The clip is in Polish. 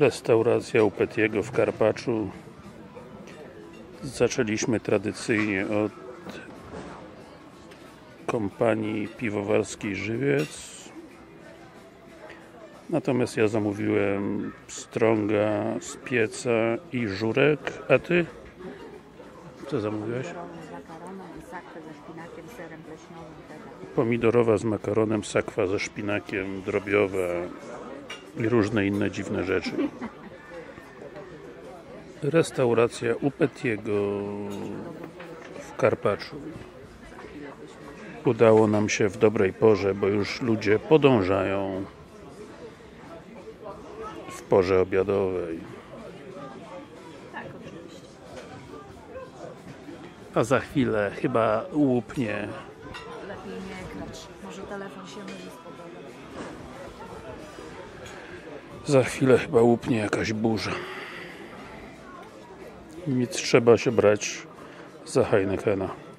Restauracja u Petiego w Karpaczu. Zaczęliśmy tradycyjnie od Kompanii Piwowarskiej Żywiec. Natomiast ja zamówiłem pstrąga z pieca i żurek. A ty? Co zamówiłeś? Pomidorowa z makaronem, sakwa ze szpinakiem, drobiowa i różne inne dziwne rzeczy. Restauracja u Petiego w Karpaczu. Udało nam się w dobrej porze, bo już ludzie podążają w porze obiadowej. A za chwilę chyba łupnie. Lepiej nie grać. Może telefon się może spodoba. Za chwilę chyba łupnie jakaś burza. Nic trzeba się brać za Heinekena.